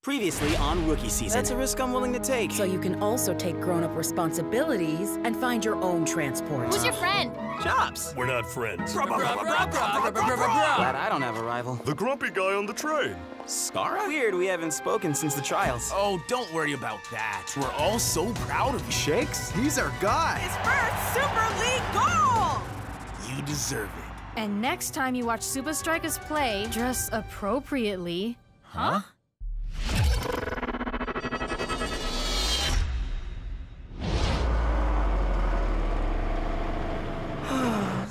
Previously on Rookie Season. That's a risk I'm willing to take. So you can also take grown-up responsibilities and find your own transport. Who's your friend? Chops. We're not friends. Glad I don't have a rival. The grumpy guy on the train. Skarra? Weird, we haven't spoken since the trials. Oh, don't worry about that. We're all so proud of you. Shakes? He's our guy. His first Super League goal! You deserve it. And next time you watch Super Strikers play, dress appropriately. Huh?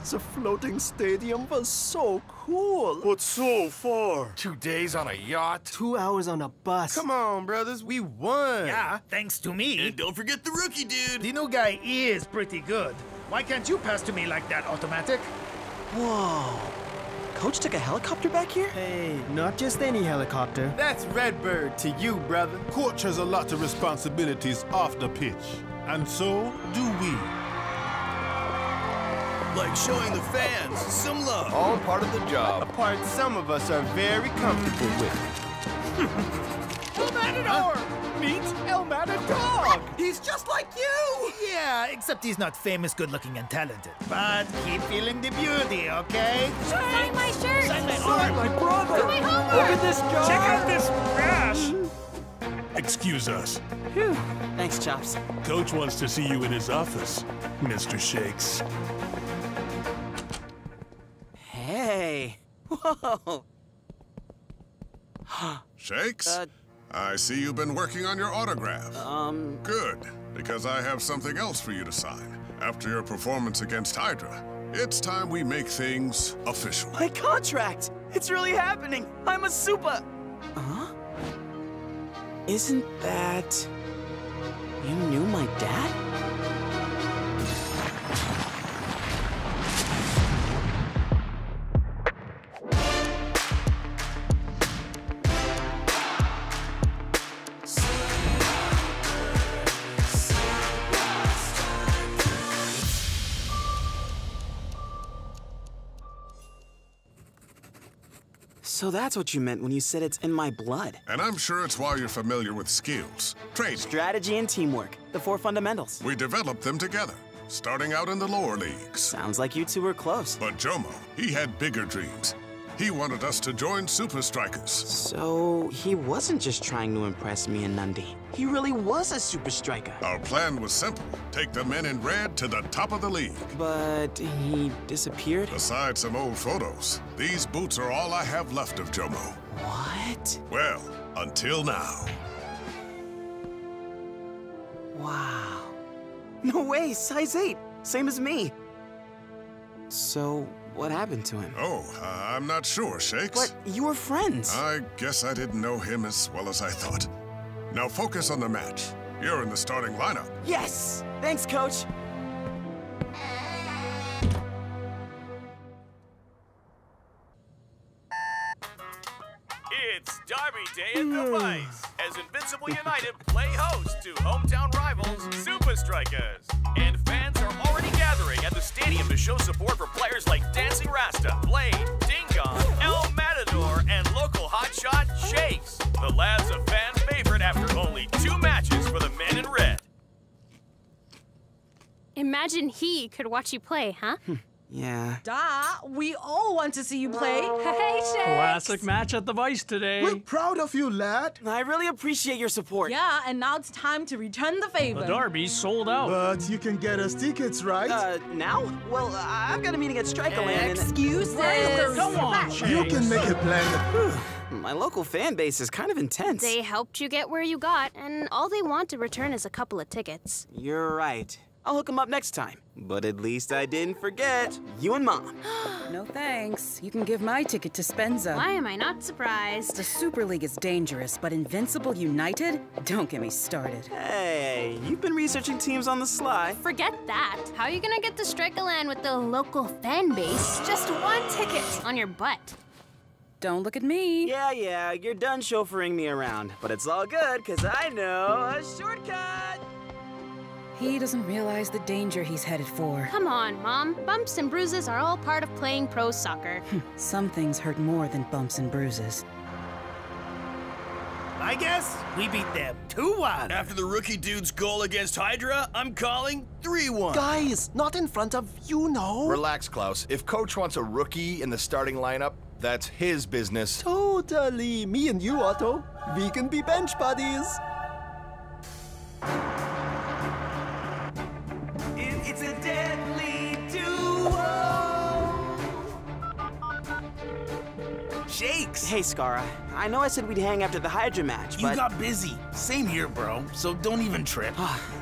The floating stadium was so cool. But so far. 2 days on a yacht. 2 hours on a bus. Come on, brothers, we won. Yeah, thanks to me. And don't forget the rookie dude. The new guy is pretty good. Why can't you pass to me like that, automatic? Whoa. Coach took a helicopter back here? Hey, not just any helicopter. That's Redbird to you, brother. Coach has a lot of responsibilities off the pitch. And so do we. Like showing the fans some love. All part of the job. A part some of us are very comfortable with. El Matador! Huh? Meet El Matador! He's just like you! Yeah, except he's not famous, good-looking, and talented. But keep feeling the beauty, okay? Sign my shirt! Sign my brother! Do my homework! Look at this jar! Check out this rash! Excuse us. Phew. Thanks, Chops. Coach wants to see you in his office, Mr. Shakes. Hey! Whoa! Shakes? I see you've been working on your autograph. Good, because I have something else for you to sign. After your performance against Hydra, it's time we make things official. My contract! It's really happening! I'm a super... Huh? Isn't that... You knew my dad? So that's what you meant when you said it's in my blood. And I'm sure it's why you're familiar with skills, training, strategy, and teamwork, the four fundamentals. We developed them together, starting out in the lower leagues. Sounds like you two were close. But Jomo, he had bigger dreams. He wanted us to join Super Strikers. So he wasn't just trying to impress me and Nandi. He really was a Super Striker. Our plan was simple. Take the Men in Red to the top of the league. But he disappeared? Besides some old photos, these boots are all I have left of Jomo. What? Well, until now. Wow. No way, size 8, same as me. So... what happened to him? Oh, I'm not sure, Shakes. But you were friends. I guess I didn't know him as well as I thought. Now focus on the match. You're in the starting lineup. Yes! Thanks, Coach. It's Derby Day at the Vice as Invincible United play host to hometown rivals Super Strikers. And fans are already gathering at the stadium to show support for players like Dancing Rasta, Blade, Dingong, El Matador, and local hotshot Shakes. The lad's a fan favorite after only 2 matches for the Men in Red. Imagine he could watch you play, huh? Yeah. Duh, we all want to see you play. Hey, Shakes! Classic match at the Vice today. We're proud of you, lad. I really appreciate your support. Yeah, and now it's time to return the favor. The derby's sold out. But you can get us tickets, right? Now? Well, I've got a meeting at Strike-a-Land. Excuses! Come on, Shakes. You can make a plan. My local fan base is kind of intense. They helped you get where you got, and all they want to return is a couple of tickets. You're right. I'll hook them up next time. But at least I didn't forget you and Mom. No thanks. You can give my ticket to Spenza. Why am I not surprised? The Super League is dangerous, but Invincible United? Don't get me started. Hey, you've been researching teams on the sly. Forget that. How are you gonna get to Strike-a-Land with the local fan base? Just 1 ticket on your butt. Don't look at me. Yeah, you're done chauffeuring me around. But it's all good, because I know a shortcut. He doesn't realize the danger he's headed for. Come on, Mom. Bumps and bruises are all part of playing pro soccer. Some things hurt more than bumps and bruises. I guess we beat them 2-1. After the rookie dude's goal against Hydra, I'm calling 3-1. Guys, not in front of you, no. Relax, Klaus. If Coach wants a rookie in the starting lineup, that's his business. Totally. Me and you, Otto, we can be bench buddies. It's a deadly duo. Shakes. Hey, Skarra. I know I said we'd hang after the Hydra match, but... You got busy. Same here, bro, so don't even trip.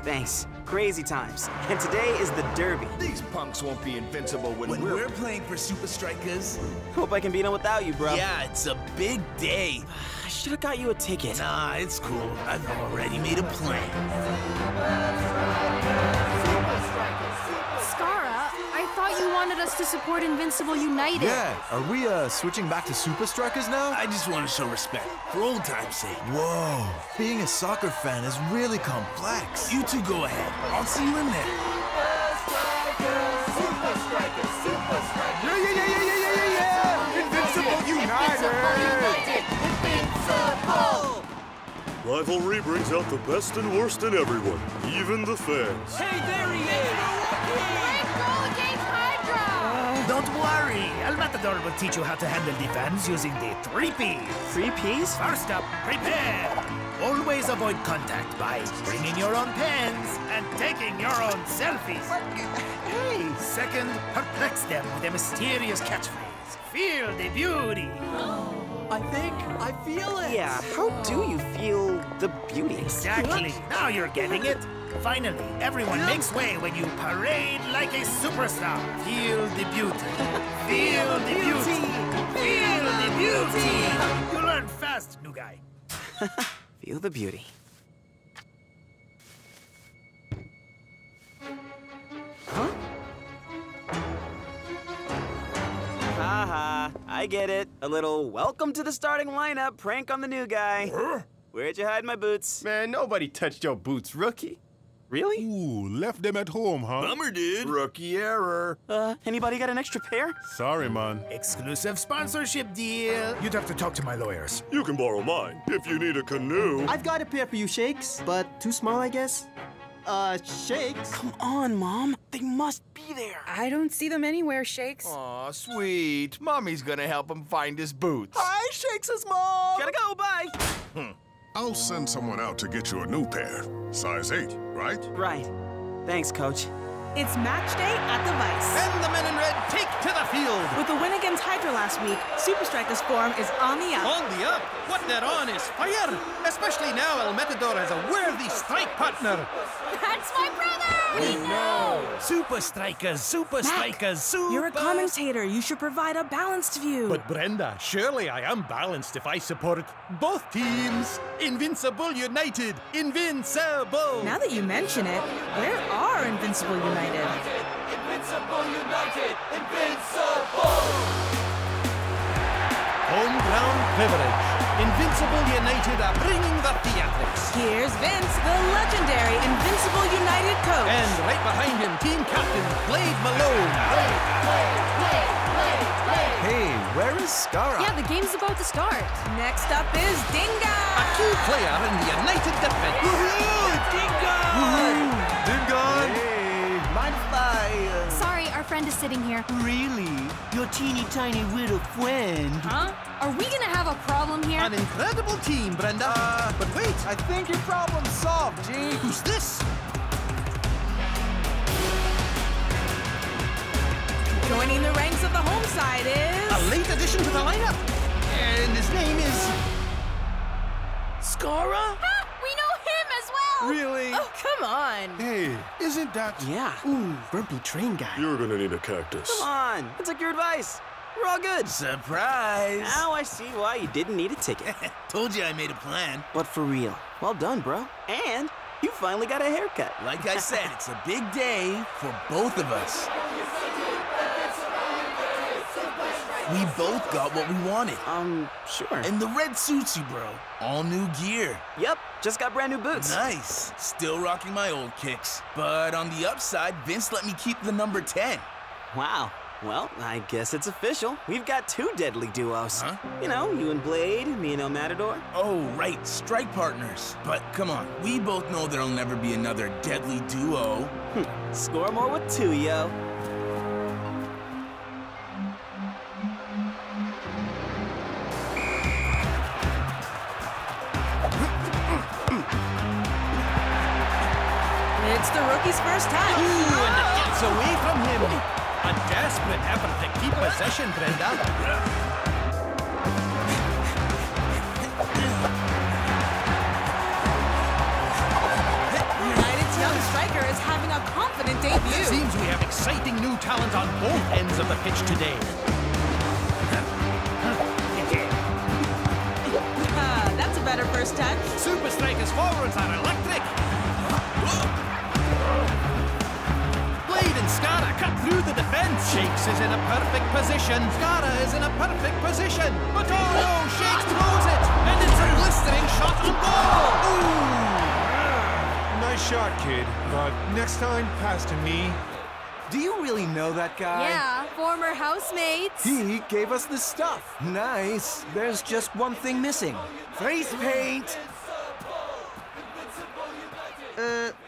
Thanks. Crazy times. And today is the Derby. These punks won't be invincible when we're playing for Super Strikers. Hope I can beat them without you, bro. Yeah, it's a big day. I should have got you a ticket. Nah, it's cool. I've already made a plan. Skarra, I thought you wanted us to support Invincible United. Yeah, are we switching back to Super Strikers now? I just want to show respect, for old time's sake. Whoa, being a soccer fan is really complex. You two go ahead. I'll see you in there. Super Strikers, Super Strikers. Yeah! Invincible United! Invincible! Rivalry brings out the best and worst in everyone, even the fans. Hey, there he is! Great goal against Hydra! Don't worry, El Matador will teach you how to handle defense using the 3 Ps. 3 Ps? First up, prepare! Always avoid contact by bringing your own pens and taking your own selfies. Hey! Second, perplex them with a mysterious catchphrase. Feel the beauty! I think I feel it! Yeah, how do you feel the beauty? Exactly, now you're getting it! Finally, everyone makes way when you parade like a superstar. Feel the beauty. Feel the beauty. Feel the beauty. You learn fast, new guy. Feel the beauty. Huh? Haha, I get it. A little welcome to the starting lineup prank on the new guy. Huh? Where'd you hide my boots? Man, nobody touched your boots, rookie. Really? Ooh, left them at home, huh? Bummer, dude. Rookie error. Anybody got an extra pair? Sorry, man. Exclusive sponsorship deal. You'd have to talk to my lawyers. You can borrow mine if you need a canoe. I've got a pair for you, Shakes, but too small, I guess. Shakes? Come on, Mom. They must be there. I don't see them anywhere, Shakes. Aw, sweet. Mommy's gonna help him find his boots. Hi, Shakes' mom. Gotta go, bye. I'll send someone out to get you a new pair. Size 8, right? Right. Thanks, Coach. It's match day at the Vice. And the men in red take to the field. With the win against Hydra last week, Super Strikers' form is on the up. On the up? What they're on is fire. Especially now El Matador has a worthy strike partner. That's my brother! We know! Super Strikers, Super Strikers, Super... You're a commentator. You should provide a balanced view. But Brenda, surely I am balanced if I support both teams. Invincible United. Invincible! Now that you mention it, where are Invincible United? Invincible United! Invincible! Home ground privilege. Invincible United are bringing the theatrics. Here's Vince, the legendary Invincible United coach. And right behind him, team captain Blade Malone. Blade. Hey, where is Skarra? Yeah, the game's about to start. Next up is Dinga! A key player in the United defense. Woohoo! Dinga! Woohoo! Dingong! Hey, mind if I... Sorry, our friend is sitting here. Really? Your teeny-tiny little friend? Huh? Are we gonna have a problem here? An incredible team, Brenda. But wait, I think your problem's solved, G. Who's this? Joining the ranks of the home side is... A late addition to the lineup. And his name is... Skarra? Really? Oh, come on. Hey, isn't that... Yeah. Ooh, burpy train guy. You're gonna need a cactus. Come on. I took your advice. We're all good. Surprise. Now I see why you didn't need a ticket. Told you I made a plan. But for real, well done, bro. And you finally got a haircut. Like I said, it's a big day for both of us. We both got what we wanted. Sure. And the red suits you, bro. All new gear. Yep, just got brand new boots. Nice. Still rocking my old kicks. But on the upside, Vince let me keep the number 10. Wow, Well, I guess it's official. We've got two deadly duos. Huh? You know, you and Blade, me and El Matador. Oh, right, strike partners. But come on, we both know there'll never be another deadly duo. Score more with two, yo. It's the rookie's first time. Ooh, and it gets away from him. A desperate effort to keep possession, Brenda. United's young striker is having a confident debut. It seems we have exciting new talent on both ends of the pitch today. That's a better first touch. Super Strikers forwards are electric. Skarra cut through the defense. Shakes is in a perfect position. Skarra is in a perfect position. But oh no, Shakes throws it. And it's a blistering shot on goal. Ooh! Nice shot, kid. But next time, pass to me. Do you really know that guy? Yeah, former housemates. He gave us the stuff. Nice. There's just one thing missing. Face paint.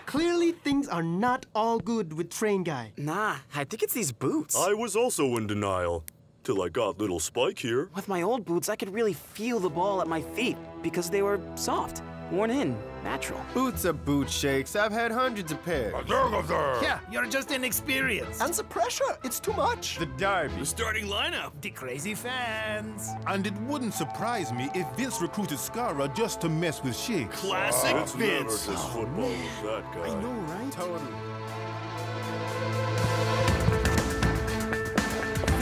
Clearly things are not all good with Train Guy. Nah, I think it's these boots. I was also in denial, till I got little Spike here. With my old boots, I could really feel the ball at my feet because they were soft, worn in, natural. Boots are boot shakes. I've had hundreds of pairs. Yeah, you're just inexperienced. And the pressure, it's too much. The diving. The starting lineup. The crazy fans. And it wouldn't surprise me if Vince recruited Skarra just to mess with Shakes. Classic Vince. Oh, man. That guy. I know, right? Totally.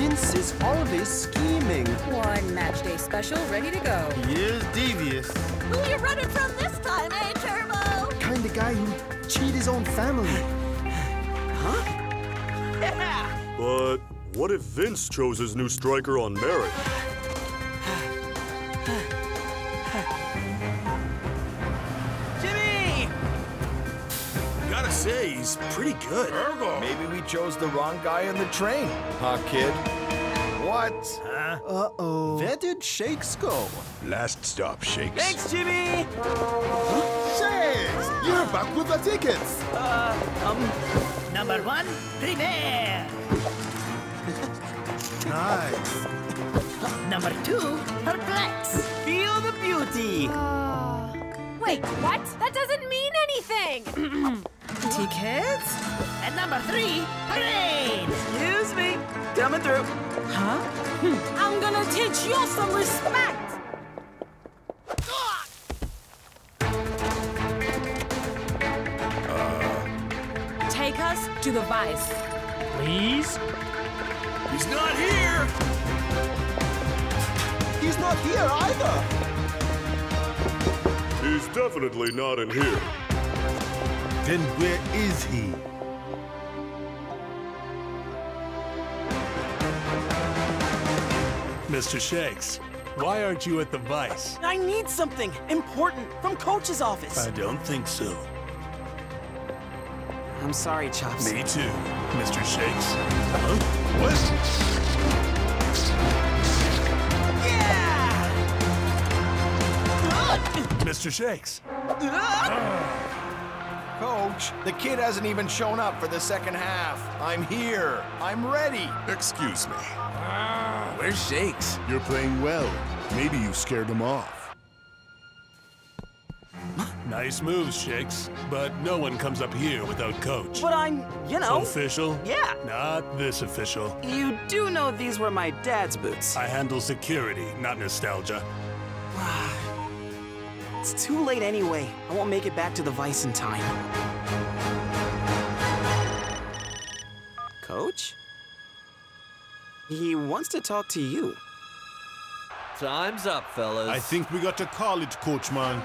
Vince is always scheming. One match day special, ready to go. He is devious. Who are you running from this time, eh, Turbo? Kind of guy who cheat his own family. Huh? Yeah! But what if Vince chose his new striker on merit? Jimmy! Gotta say, he's pretty good. Turbo. Maybe we chose the wrong guy on the train. Huh, kid? What? Huh? Uh-oh. Where did Shakes go? Last stop, Shakes. Thanks, Jimmy! Shakes! You're back with the tickets! Number one, Premier! Nice. Number two, Perplex! Feel the beauty! Wait, what? That doesn't mean anything! Tickets? And number three, parade! Excuse me, coming through. Huh? I'm gonna teach you some respect! Take us to the vice. Please? He's not here! He's not here either! He's definitely not in here. Then where is he? Mr. Shakes, why aren't you at the Vice? I need something important from Coach's office. I don't think so. I'm sorry, Chops. Me too, Mr. Shakes. Huh? What? Yeah! Mr. Shakes. Coach, the kid hasn't even shown up for the second half. I'm here. I'm ready. Excuse me. Where's Shakes? You're playing well. Maybe you scared him off. Nice moves, Shakes. But no one comes up here without Coach. But I'm, you know... Official? Yeah. Not this official. You do know these were my dad's boots. I handle security, not nostalgia. It's too late anyway. I won't make it back to the Vice in time. Coach? He wants to talk to you. Time's up, fellas. I think we got to college, Coach, man.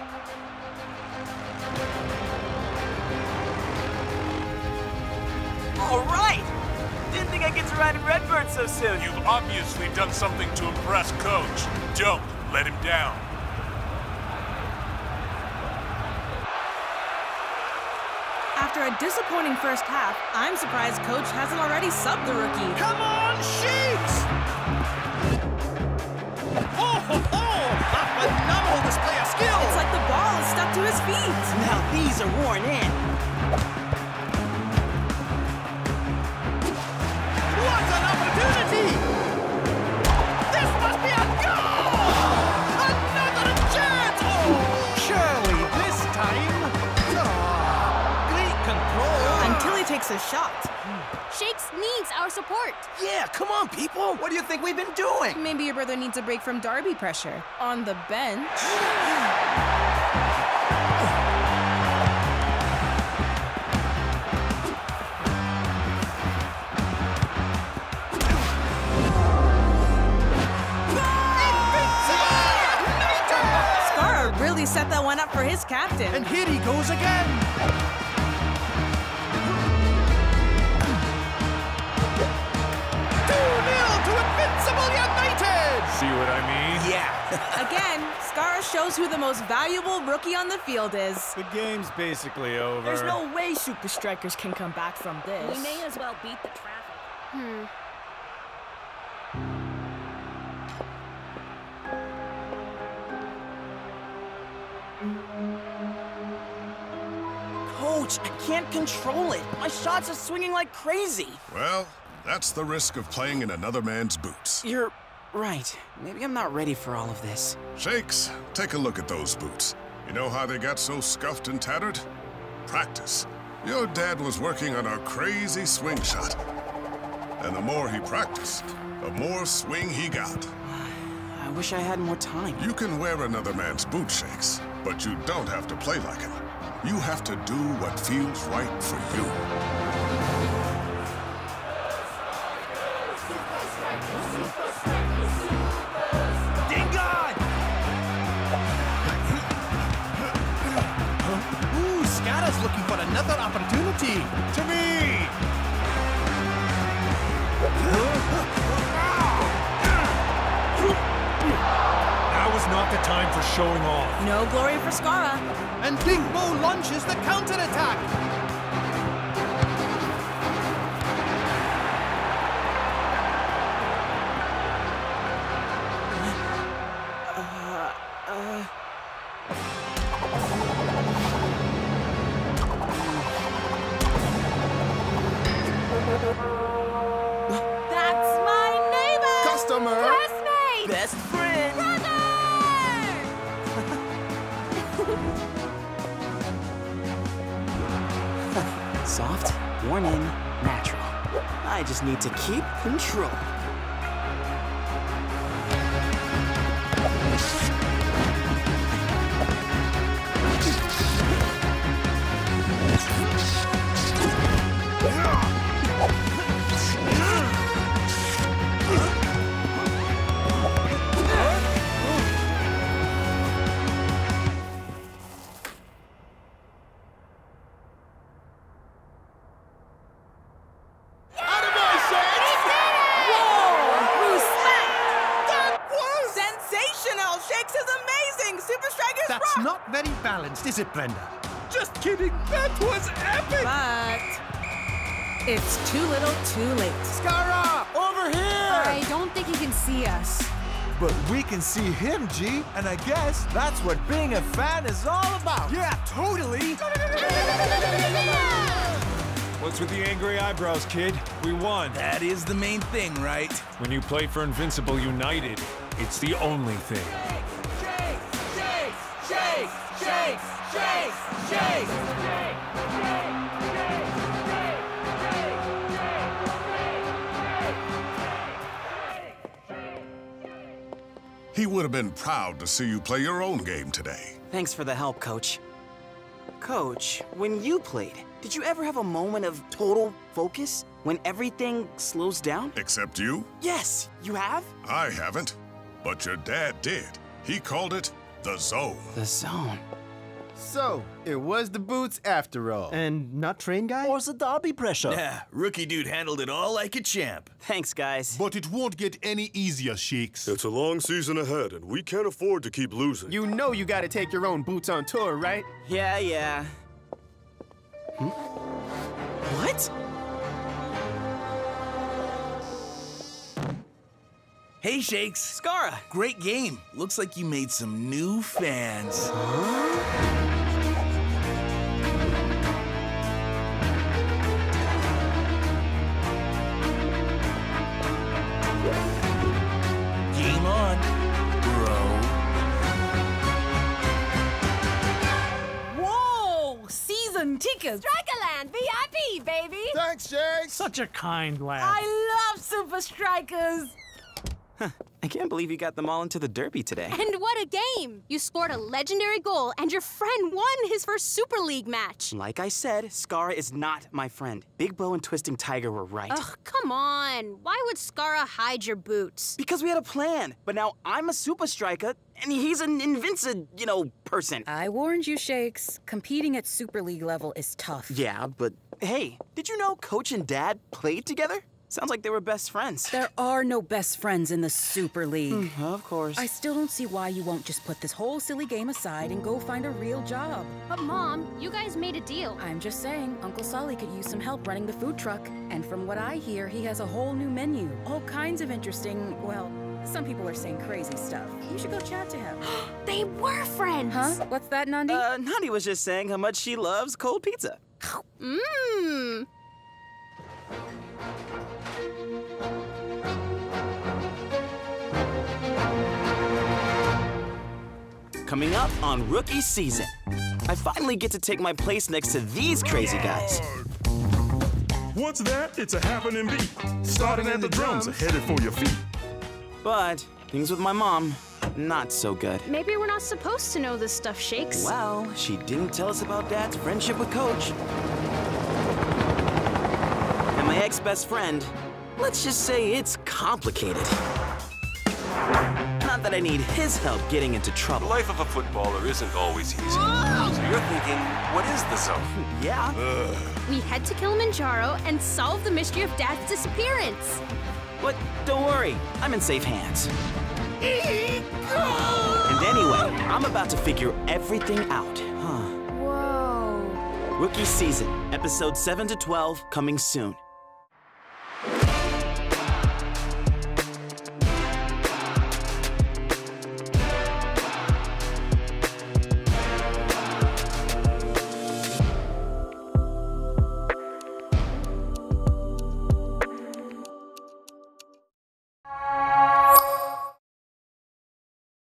All right! Didn't think I'd get to ride in Redbird so soon. You've obviously done something to impress Coach. Don't let him down. after a disappointing first half, I'm surprised Coach hasn't already subbed the rookie. Come on, Shakes! Oh, ho, ho! A phenomenal display of skill! It's like the ball is stuck to his feet. Now these are worn in. What an opportunity! This must be a goal! Another chance! Oh, surely this time. Oh, great control. Until he takes a shot. Shakes needs our support. Yeah, come on, people. What do you think we've been doing? Maybe your brother needs a break from derby pressure. On the bench. Skarra really set that one up for his captain. And here he goes again. See what I mean? Yeah. Again, Skarra shows who the most valuable rookie on the field is. The game's basically over. There's no way Super Strikers can come back from this. We may as well beat the traffic. Coach, I can't control it. My shots are swinging like crazy. Well, that's the risk of playing in another man's boots. You're... right. Maybe I'm not ready for all of this. Shakes, take a look at those boots. You know how they got so scuffed and tattered? Practice. Your dad was working on our crazy swing shot. And the more he practiced, the more swing he got. I wish I had more time. You can wear another man's boot, Shakes, but you don't have to play like him. You have to do what feels right for you. Looking for another opportunity. To me! Now is not the time for showing off. No glory for Skarra. And Dingong launches the counterattack. Soft, worn in, natural. I just need to keep control. Is it, Brenda? Just kidding, that was epic! But it's too little, too late. Skarra, over here! I don't think he can see us. But we can see him, G, and I guess that's what being a fan is all about. Yeah, totally! What's with the angry eyebrows, kid? We won. That is the main thing, right? When you play for Invincible United, it's the only thing. Shakes! Shakes! Shakes! He would have been proud to see you play your own game today. Thanks for the help, Coach. Coach, when you played, did you ever have a moment of total focus when everything slows down? Except you? Yes, you have? I haven't, but your dad did. He called it the zone. The zone. So, it was the boots after all. And not train guy? Or the derby pressure? Yeah, rookie dude handled it all like a champ. Thanks, guys. But it won't get any easier, Shakes. It's a long season ahead, and we can't afford to keep losing. You know you gotta take your own boots on tour, right? Yeah, yeah. Hmm? What? Hey, Shakes. Skarra. Great game. Looks like you made some new fans. Huh? Strike-a-Land VIP, baby! Thanks, Shakes! Such a kind lad. I love Super Strikers! Huh. I can't believe you got them all into the derby today. And what a game! You scored a legendary goal, and your friend won his first Super League match. Like I said, Skarra is not my friend. Big Bo and Twisting Tiger were right. Ugh, come on. Why would Skarra hide your boots? Because we had a plan, but now I'm a Super Striker, and he's an invincible, you know, person. I warned you, Shakes. Competing at Super League level is tough. Yeah, but hey, did you know Coach and Dad played together? Sounds like they were best friends. There are no best friends in the Super League. Of course. I still don't see why you won't just put this whole silly game aside and go find a real job. But Mom, you guys made a deal. I'm just saying, Uncle Solly could use some help running the food truck. And from what I hear, he has a whole new menu. All kinds of interesting, well, some people are saying crazy stuff. You should go chat to him. They were friends! Huh? What's that, Nandi? Nandi was just saying how much she loves cold pizza. Mmm. Coming up on Rookie Season, I finally get to take my place next to these crazy guys. What's that? It's a happening beat. Starting at the drums, headed for your feet. But things with my mom, not so good. Maybe we're not supposed to know this stuff, Shakes. Well, she didn't tell us about Dad's friendship with Coach. And my ex-best friend, let's just say it's complicated. Not that I need his help getting into trouble. The life of a footballer isn't always easy. Whoa! So you're thinking, what is the zone? Yeah. Ugh. We head to Kilimanjaro and solve the mystery of Dad's disappearance. But don't worry, I'm in safe hands. And anyway, I'm about to figure everything out. Huh. Whoa. Rookie Season, episodes 7 to 12, coming soon.